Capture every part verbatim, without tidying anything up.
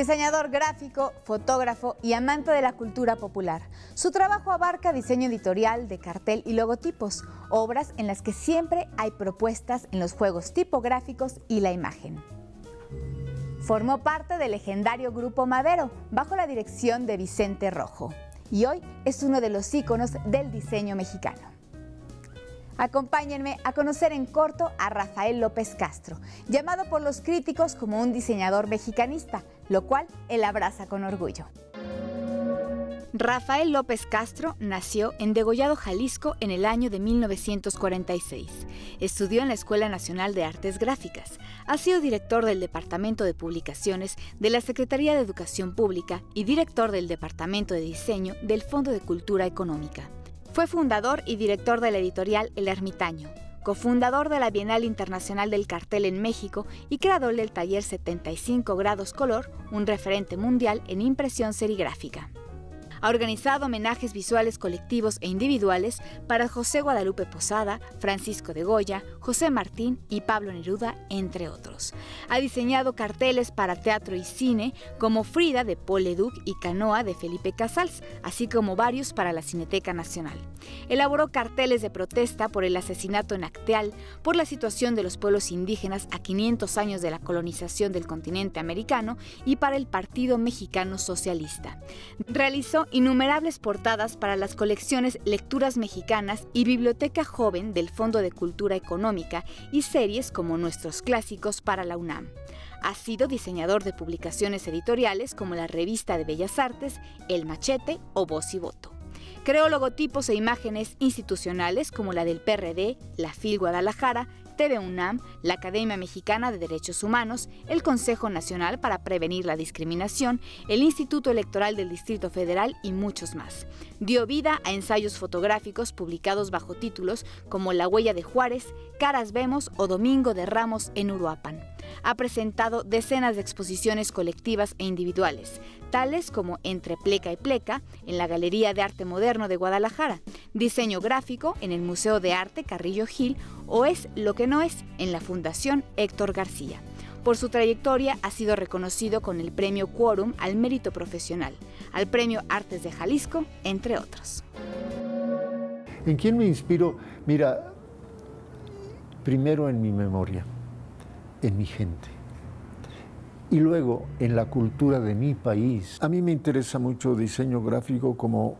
Diseñador gráfico, fotógrafo y amante de la cultura popular. Su trabajo abarca diseño editorial de cartel y logotipos, obras en las que siempre hay propuestas en los juegos tipográficos y la imagen. Formó parte del legendario Grupo Madero, bajo la dirección de Vicente Rojo, y hoy es uno de los íconos del diseño mexicano. Acompáñenme a conocer en corto a Rafael López Castro, llamado por los críticos como un diseñador mexicanista, lo cual él abraza con orgullo. Rafael López Castro nació en Degollado, Jalisco, en el año de mil novecientos cuarenta y seis. Estudió en la Escuela Nacional de Artes Gráficas. Ha sido director del Departamento de Publicaciones de la Secretaría de Educación Pública y director del Departamento de Diseño del Fondo de Cultura Económica. Fue fundador y director de la editorial El Ermitaño, cofundador de la Bienal Internacional del Cartel en México y creador del taller setenta y cinco grados color, un referente mundial en impresión serigráfica. Ha organizado homenajes visuales colectivos e individuales para José Guadalupe Posada, Francisco de Goya, José Martín y Pablo Neruda, entre otros. Ha diseñado carteles para teatro y cine como Frida de Paul Leduc y Canoa de Felipe Casals, así como varios para la Cineteca Nacional. Elaboró carteles de protesta por el asesinato en Acteal, por la situación de los pueblos indígenas a quinientos años de la colonización del continente americano y para el Partido Mexicano Socialista. Realizó innumerables portadas para las colecciones Lecturas Mexicanas y Biblioteca Joven del Fondo de Cultura Económica y series como Nuestros Clásicos para la UNAM. Ha sido diseñador de publicaciones editoriales como la Revista de Bellas Artes, El Machete o Voz y Voto. Creó logotipos e imágenes institucionales como la del P R D, la FIL Guadalajara, T V UNAM, la Academia Mexicana de Derechos Humanos, el Consejo Nacional para Prevenir la Discriminación, el Instituto Electoral del Distrito Federal y muchos más. Dio vida a ensayos fotográficos publicados bajo títulos como La huella de Juárez, Caras vemos o Domingo de Ramos en Uruapan. Ha presentado decenas de exposiciones colectivas e individuales, tales como Entre Pleca y Pleca, en la Galería de Arte Moderno de Guadalajara, Diseño Gráfico, en el Museo de Arte Carrillo Gil, o Es lo que no es, en la Fundación Héctor García. Por su trayectoria ha sido reconocido con el Premio Quórum al Mérito Profesional, al Premio Artes de Jalisco, entre otros. ¿En quién me inspiro? Mira, primero en mi memoria, en mi gente. Y luego, en la cultura de mi país. A mí me interesa mucho diseño gráfico como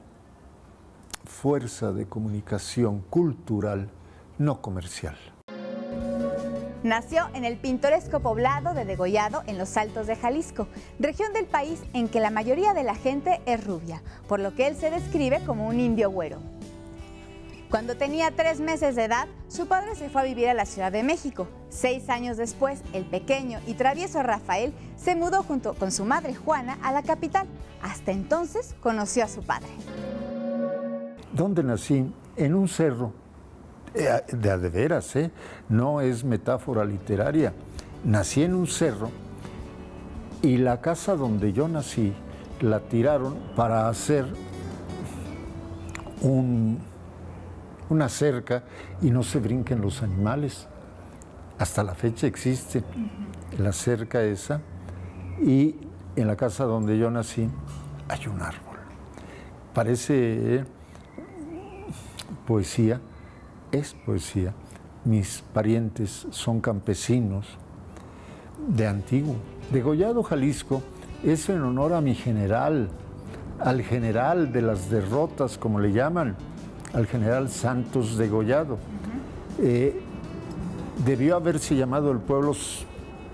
fuerza de comunicación cultural, no comercial. Nació en el pintoresco poblado de Degollado, en los Altos de Jalisco, región del país en que la mayoría de la gente es rubia, por lo que él se describe como un indio güero. Cuando tenía tres meses de edad, su padre se fue a vivir a la Ciudad de México. Seis años después, el pequeño y travieso Rafael se mudó junto con su madre Juana a la capital. Hasta entonces conoció a su padre. ¿Dónde nací? En un cerro, de a de veras, ¿eh? No es metáfora literaria. Nací en un cerro y la casa donde yo nací la tiraron para hacer un... una cerca y no se brinquen los animales. Hasta la fecha existe la cerca esa, y en la casa donde yo nací hay un árbol. Parece eh, poesía, es poesía. Mis parientes son campesinos de antiguo. Degollado, Jalisco, es en honor a mi general, al general de las derrotas, como le llaman, al general Santos Degollado. Eh, debió haberse llamado el pueblo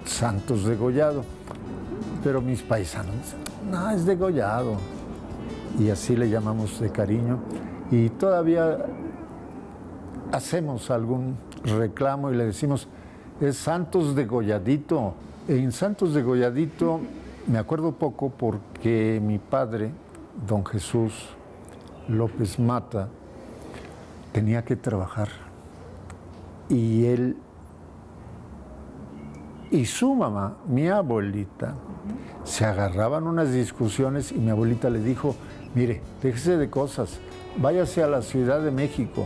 Santos Degollado, pero mis paisanos, no, es Degollado. Y así le llamamos de cariño. Y todavía hacemos algún reclamo y le decimos, es Santos Degolladito. En Santos Degolladito me acuerdo poco porque mi padre, don Jesús López Mata, tenía que trabajar, y él y su mamá, mi abuelita, se agarraban unas discusiones, y mi abuelita le dijo, mire, déjese de cosas, váyase a la Ciudad de México.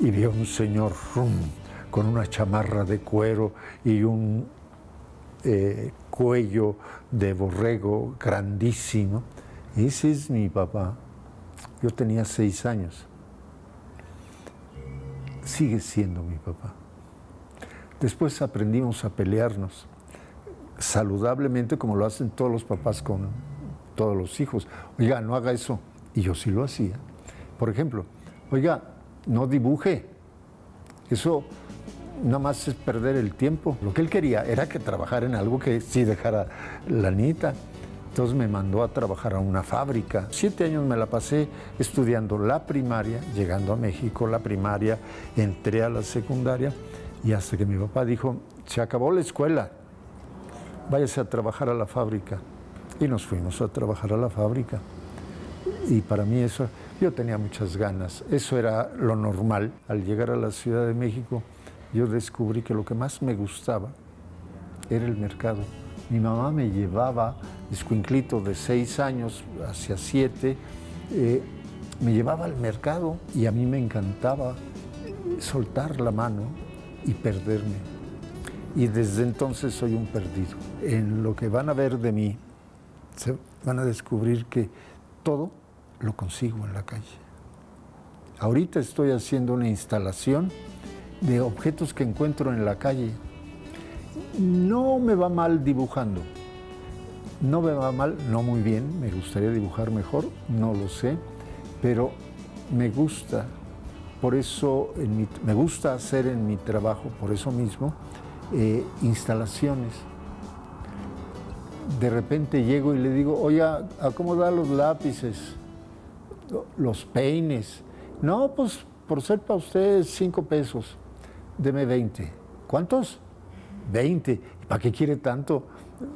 Y vio un señor rum, con una chamarra de cuero y un eh, cuello de borrego grandísimo. Ese es mi papá. Yo tenía seis años. Sigue siendo mi papá. Después aprendimos a pelearnos saludablemente, como lo hacen todos los papás con todos los hijos. Oiga, no haga eso. Y yo sí lo hacía. Por ejemplo, oiga, no dibuje. Eso nada más es perder el tiempo. Lo que él quería era que trabajara en algo que sí dejara lanita. Entonces me mandó a trabajar a una fábrica. Siete años me la pasé estudiando la primaria, llegando a México, la primaria, entré a la secundaria y hasta que mi papá dijo, se acabó la escuela, váyase a trabajar a la fábrica. Y nos fuimos a trabajar a la fábrica. Y para mí eso, yo tenía muchas ganas, eso era lo normal. Al llegar a la Ciudad de México, yo descubrí que lo que más me gustaba era el mercado. Mi mamá me llevaba, escuinclito de seis años hacia siete, eh, me llevaba al mercado y a mí me encantaba soltar la mano y perderme. Y desde entonces soy un perdido. En lo que van a ver de mí, se van a descubrir que todo lo consigo en la calle. Ahorita estoy haciendo una instalación de objetos que encuentro en la calle. No me va mal dibujando, no me va mal, no muy bien, me gustaría dibujar mejor, no lo sé, pero me gusta, por eso en mi, me gusta hacer en mi trabajo, por eso mismo, eh, instalaciones. De repente llego y le digo, oye, acomoda los lápices, los peines. No, pues por ser para ustedes cinco pesos, deme veinte. ¿Cuántos? veinte. ¿Para qué quiere tanto?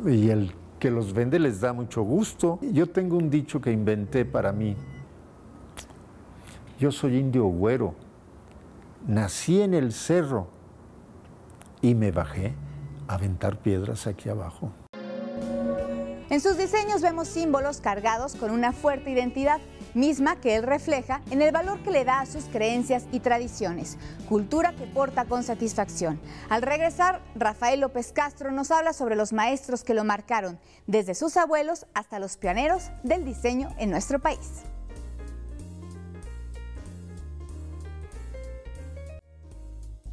Y el que los vende les da mucho gusto. Yo tengo un dicho que inventé para mí. Yo soy indio güero. Nací en el cerro y me bajé a aventar piedras aquí abajo. En sus diseños vemos símbolos cargados con una fuerte identidad, misma que él refleja en el valor que le da a sus creencias y tradiciones, cultura que porta con satisfacción. Al regresar, Rafael López Castro nos habla sobre los maestros que lo marcaron, desde sus abuelos hasta los pioneros del diseño en nuestro país.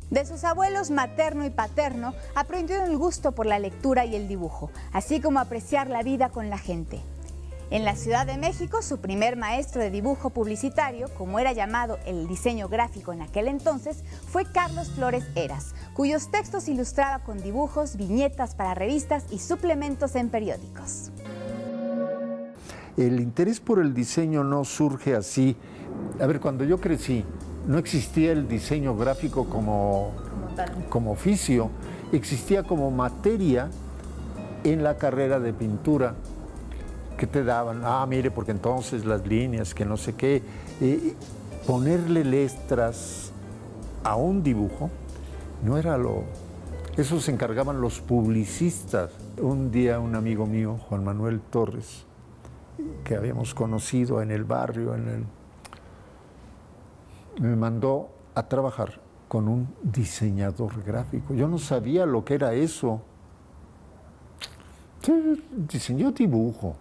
De sus abuelos materno y paterno, aprendió el gusto por la lectura y el dibujo, así como apreciar la vida con la gente. En la Ciudad de México, su primer maestro de dibujo publicitario, como era llamado el diseño gráfico en aquel entonces, fue Carlos Flores Heras, cuyos textos ilustraba con dibujos, viñetas para revistas y suplementos en periódicos. El interés por el diseño no surge así. A ver, cuando yo crecí, no existía el diseño gráfico como, como oficio, existía como materia en la carrera de pintura que te daban. Ah, mire, porque entonces las líneas, que no sé qué. Eh, ponerle letras a un dibujo no era lo... Eso se encargaban los publicistas. Un día un amigo mío, Juan Manuel Torres, que habíamos conocido en el barrio, en el... me mandó a trabajar con un diseñador gráfico. Yo no sabía lo que era eso. Sí, diseñó dibujo.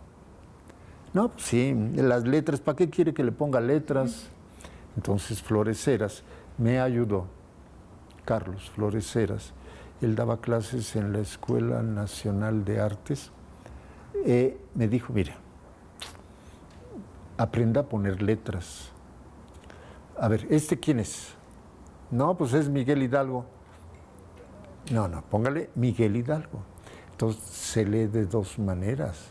No, pues sí, las letras, ¿para qué quiere que le ponga letras? Entonces Flores Heras me ayudó. Carlos Flores Heras, él daba clases en la Escuela Nacional de Artes. Eh, me dijo, mira, aprenda a poner letras. A ver, ¿este quién es? No, pues es Miguel Hidalgo. No, no, póngale Miguel Hidalgo. Entonces se lee de dos maneras.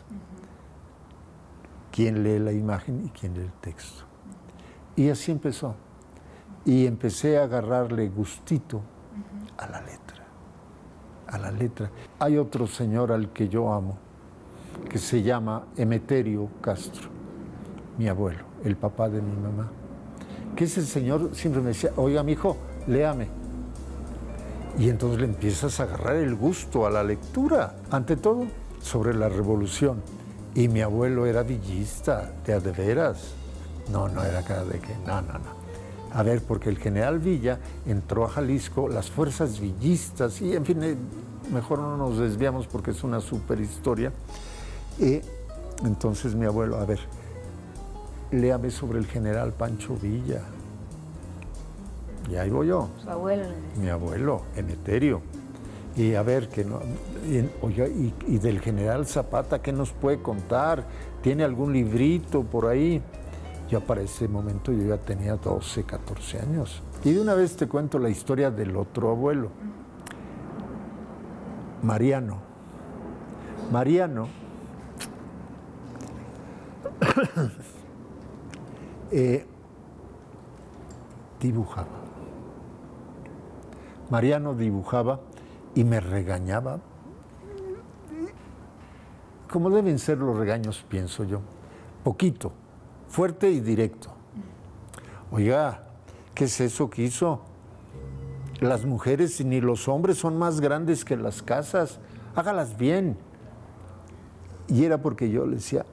Quién lee la imagen y quién lee el texto. Y así empezó. Y empecé a agarrarle gustito a la letra. A la letra. Hay otro señor al que yo amo, que se llama Emeterio Castro, mi abuelo, el papá de mi mamá. Que ese señor siempre me decía, oiga, mijo, léame. Y entonces le empiezas a agarrar el gusto a la lectura, ante todo, sobre la revolución. Y mi abuelo era villista, de a de veras. No, no era cara de que, no, no, no. A ver, porque el general Villa entró a Jalisco, las fuerzas villistas, y en fin, mejor no nos desviamos porque es una super historia. Y entonces mi abuelo, a ver, léame sobre el general Pancho Villa. Y ahí voy yo. Su abuelo. Mi abuelo, Emeterio. Y a ver, que no, y, oye, y, y del general Zapata, ¿qué nos puede contar? ¿Tiene algún librito por ahí? Ya para ese momento yo ya tenía doce, catorce años. Y de una vez te cuento la historia del otro abuelo, Mariano. Mariano eh, dibujaba. Mariano dibujaba. Y me regañaba, como deben ser los regaños, pienso yo, poquito, fuerte y directo. Oiga, ¿qué es eso que hizo? Las mujeres y ni los hombres son más grandes que las casas, hágalas bien. Y era porque yo le decía,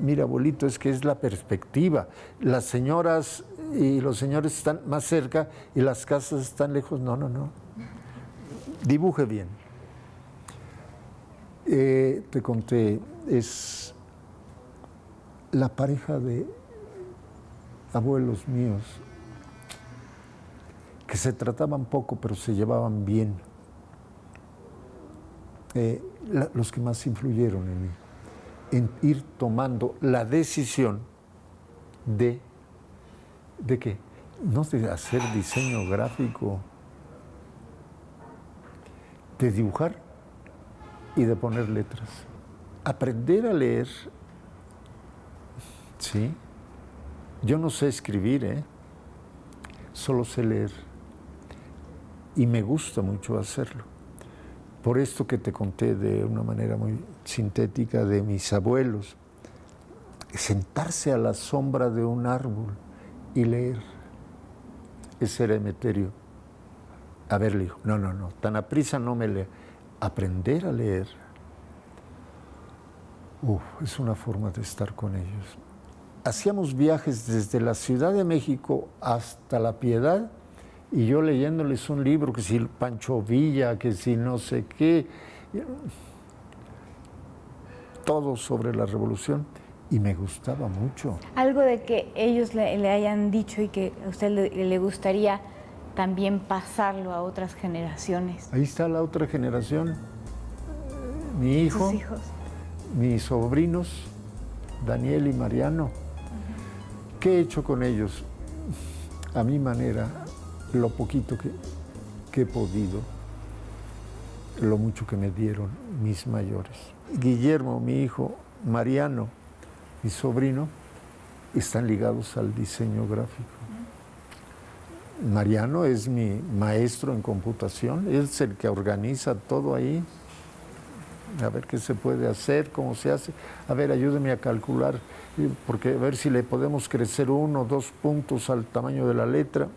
mira abuelito, es que es la perspectiva, las señoras y los señores están más cerca y las casas están lejos, no, no, no. Dibuje bien. Eh, te conté, es la pareja de abuelos míos que se trataban poco, pero se llevaban bien. Eh, la, los que más influyeron en mí, en ir tomando la decisión de, ¿de qué? No de hacer diseño gráfico, de dibujar y de poner letras. Aprender a leer, ¿sí? Yo no sé escribir, ¿eh? Solo sé leer. Y me gusta mucho hacerlo. Por esto que te conté de una manera muy sintética de mis abuelos, sentarse a la sombra de un árbol y leer. Ese era Emeterio. A ver, le dijo, no, no, no, tan a prisa no me lea. Aprender a leer, uf, es una forma de estar con ellos. Hacíamos viajes desde la Ciudad de México hasta La Piedad y yo leyéndoles un libro, que si Pancho Villa, que si no sé qué, todo sobre la revolución. Y me gustaba mucho. Algo de que ellos le, le hayan dicho y que a usted le, le gustaría también pasarlo a otras generaciones. Ahí está la otra generación. Mi hijo, sus hijos, mis sobrinos, Daniel y Mariano. Uh-huh. ¿Qué he hecho con ellos? A mi manera, lo poquito que, que he podido, lo mucho que me dieron mis mayores. Guillermo, mi hijo, Mariano, mi sobrino, están ligados al diseño gráfico. Mariano es mi maestro en computación, es el que organiza todo ahí, a ver qué se puede hacer, cómo se hace, a ver, ayúdeme a calcular, porque a ver si le podemos crecer uno o dos puntos al tamaño de la letra.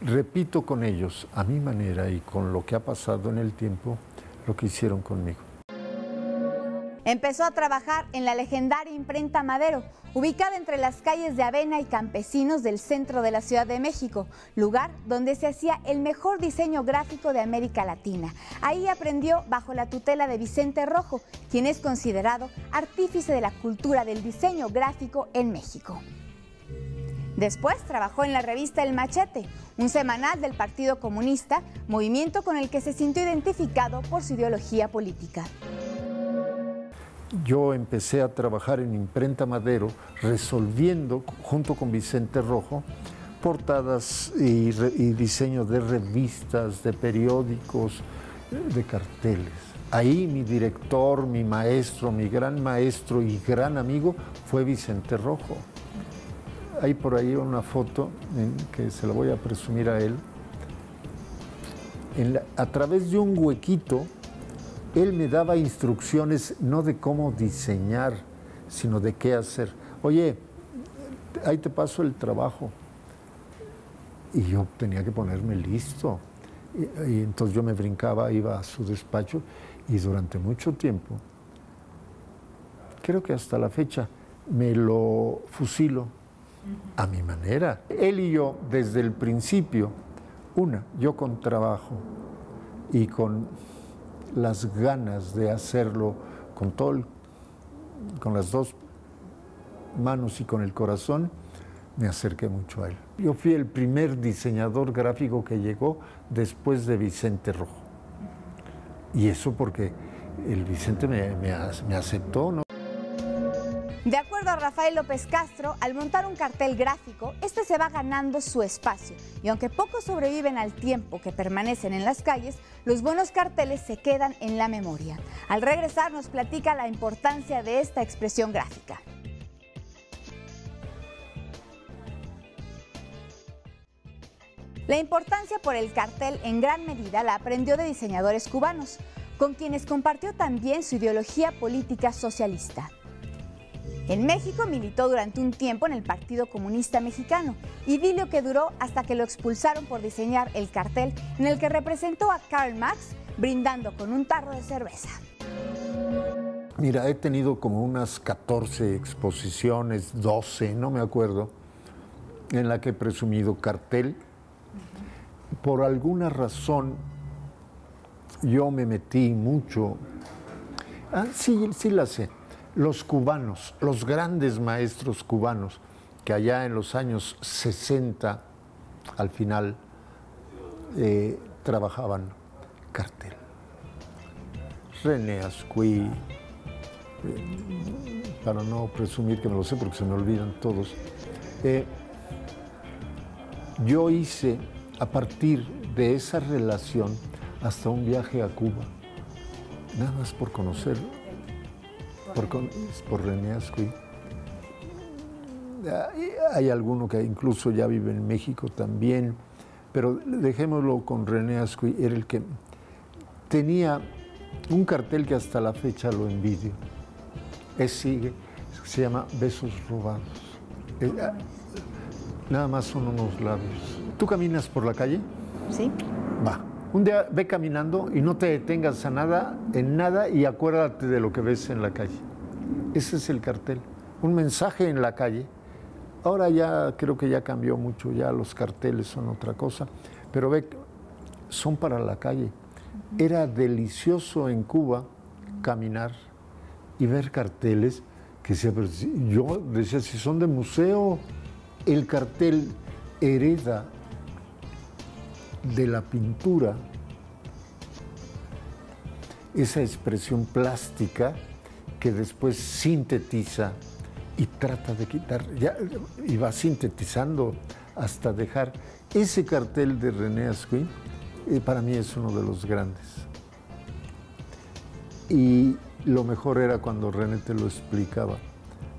Repito con ellos, a mi manera y con lo que ha pasado en el tiempo, lo que hicieron conmigo. Empezó a trabajar en la legendaria Imprenta Madero, ubicada entre las calles de Avena y Campesinos del centro de la Ciudad de México, lugar donde se hacía el mejor diseño gráfico de América Latina. Ahí aprendió bajo la tutela de Vicente Rojo, quien es considerado artífice de la cultura del diseño gráfico en México. Después trabajó en la revista El Machete, un semanal del Partido Comunista, movimiento con el que se sintió identificado por su ideología política. Yo empecé a trabajar en Imprenta Madero resolviendo, junto con Vicente Rojo, portadas y, re, y diseño de revistas, de periódicos, de carteles. Ahí mi director, mi maestro, mi gran maestro y gran amigo fue Vicente Rojo. Hay por ahí una foto en que se la voy a presumir a él. En la, a través de un huequito, él me daba instrucciones no de cómo diseñar, sino de qué hacer. Oye, ahí te paso el trabajo. Y yo tenía que ponerme listo. Y, y entonces yo me brincaba, iba a su despacho y durante mucho tiempo, creo que hasta la fecha, me lo fusilo a mi manera. Él y yo, desde el principio, una, yo con trabajo, y con las ganas de hacerlo con todo el, con las dos manos y con el corazón, me acerqué mucho a él. Yo fui el primer diseñador gráfico que llegó después de Vicente Rojo. Y eso porque el Vicente me, me, me aceptó, ¿no? De acuerdo a Rafael López Castro, al montar un cartel gráfico, este se va ganando su espacio. Y aunque pocos sobreviven al tiempo que permanecen en las calles, los buenos carteles se quedan en la memoria. Al regresar nos platica la importancia de esta expresión gráfica. La importancia por el cartel en gran medida la aprendió de diseñadores cubanos, con quienes compartió también su ideología política socialista. En México militó durante un tiempo en el Partido Comunista Mexicano, idilio que duró hasta que lo expulsaron por diseñar el cartel en el que representó a Karl Marx brindando con un tarro de cerveza. Mira, he tenido como unas catorce exposiciones, doce, no me acuerdo, en la que he presumido cartel. Por alguna razón yo me metí mucho, ah, sí, sí la sé, los cubanos, los grandes maestros cubanos, que allá en los años sesenta, al final, eh, trabajaban cartel. René Azcuy, eh, para no presumir que me lo sé porque se me olvidan todos, eh, yo hice a partir de esa relación hasta un viaje a Cuba, nada más por conocerlo, por, con, por René Azcuy. Hay, hay alguno que incluso ya vive en México también, pero dejémoslo con René Azcuy, era el que tenía un cartel que hasta la fecha lo envidio. Es, sigue, se llama Besos Robados. Es, nada más son unos labios. ¿Tú caminas por la calle? Sí. Va. Un día ve caminando y no te detengas a nada, en nada, y acuérdate de lo que ves en la calle. Ese es el cartel. Un mensaje en la calle. Ahora ya creo que ya cambió mucho, ya los carteles son otra cosa. Pero ve, son para la calle. Era delicioso en Cuba caminar y ver carteles que se... Yo decía, si son de museo, el cartel hereda de la pintura esa expresión plástica que después sintetiza y trata de quitar, ya, y va sintetizando hasta dejar. Ese cartel de René Azcuy, eh, para mí es uno de los grandes. Y lo mejor era cuando René te lo explicaba.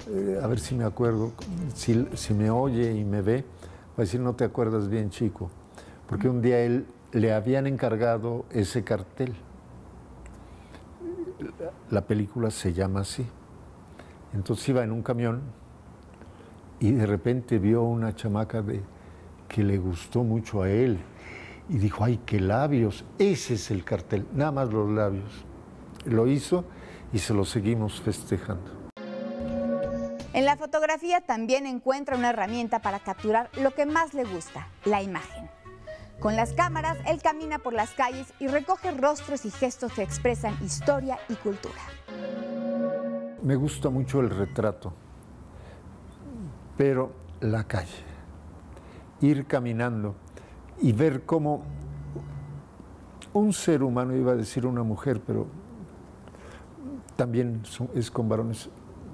Eh, a ver si me acuerdo, si, si me oye y me ve, va a decir, no te acuerdas bien, chico. Porque un día él le habían encargado ese cartel. La película se llama así. Entonces iba en un camión y de repente vio una chamaca de, que le gustó mucho a él y dijo, ay, qué labios, ese es el cartel, nada más los labios. Lo hizo y se lo seguimos festejando. En la fotografía también encuentra una herramienta para capturar lo que más le gusta, la imagen. Con las cámaras, él camina por las calles y recoge rostros y gestos que expresan historia y cultura. Me gusta mucho el retrato, pero la calle. Ir caminando y ver cómo un ser humano, iba a decir una mujer, pero también es con varones,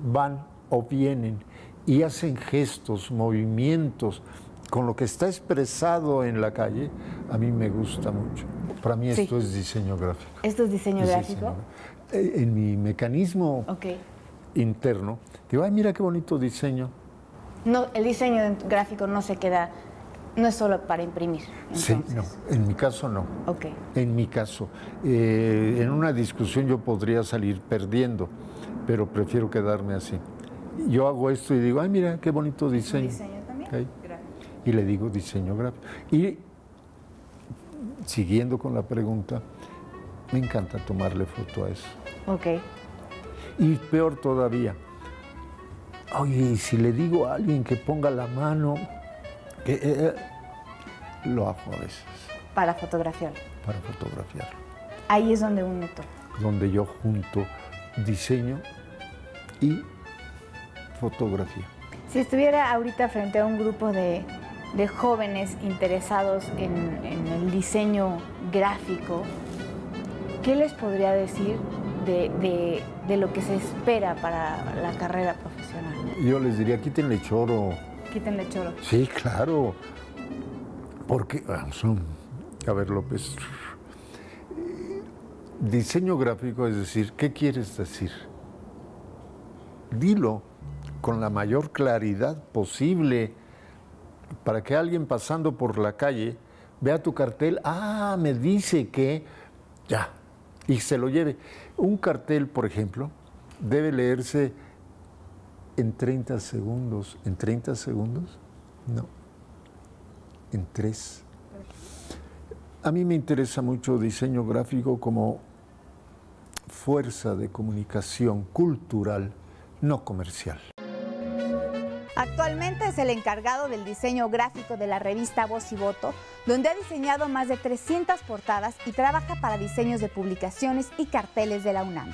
van o vienen y hacen gestos, movimientos, con lo que está expresado en la calle, a mí me gusta mucho. Para mí esto sí es diseño gráfico. ¿Esto es diseño es gráfico? Diseño. En mi mecanismo okay. interno, digo, ay, mira qué bonito diseño. No, el diseño gráfico no se queda, no es solo para imprimir. Entonces. Sí, no, en mi caso no. Okay. En mi caso, eh, en una discusión yo podría salir perdiendo, pero prefiero quedarme así. Yo hago esto y digo, ay, mira, qué bonito diseño. ¿Diseño también? Okay. Y le digo diseño gráfico. Y siguiendo con la pregunta, me encanta tomarle foto a eso. Ok. Y peor todavía, oye, si le digo a alguien que ponga la mano, que, eh, lo hago a veces. Para fotografiarlo. Para fotografiarlo. Ahí es donde uno toca. Donde yo junto diseño y fotografía. Si estuviera ahorita frente a un grupo de, de jóvenes interesados en, en el diseño gráfico, ¿qué les podría decir de, de, de lo que se espera para la carrera profesional? Yo les diría, quítenle choro. Quítenle choro. Sí, claro. Porque, a ver, López, diseño gráfico es decir, ¿qué quieres decir? Dilo con la mayor claridad posible para que alguien pasando por la calle vea tu cartel, ah, me dice que, ya, y se lo lleve. Un cartel, por ejemplo, debe leerse en treinta segundos. ¿En treinta segundos? No, en tres. A mí me interesa mucho diseño gráfico como fuerza de comunicación cultural, no comercial. Actualmente es el encargado del diseño gráfico de la revista Voz y Voto, donde ha diseñado más de trescientas portadas y trabaja para diseños de publicaciones y carteles de la UNAM.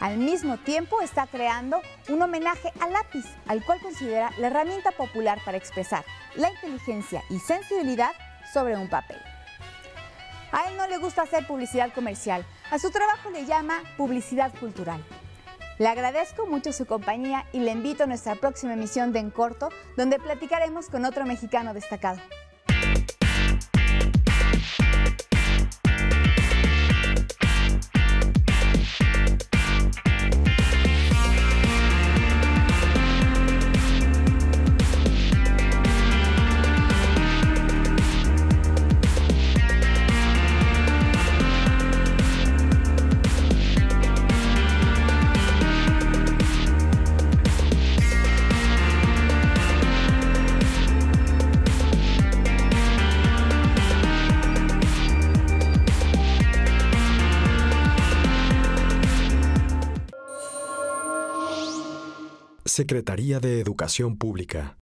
Al mismo tiempo está creando un homenaje al lápiz, al cual considera la herramienta popular para expresar la inteligencia y sensibilidad sobre un papel. A él no le gusta hacer publicidad comercial, a su trabajo le llama publicidad cultural. Le agradezco mucho su compañía y le invito a nuestra próxima emisión de En Corto, donde platicaremos con otro mexicano destacado. Secretaría de Educación Pública.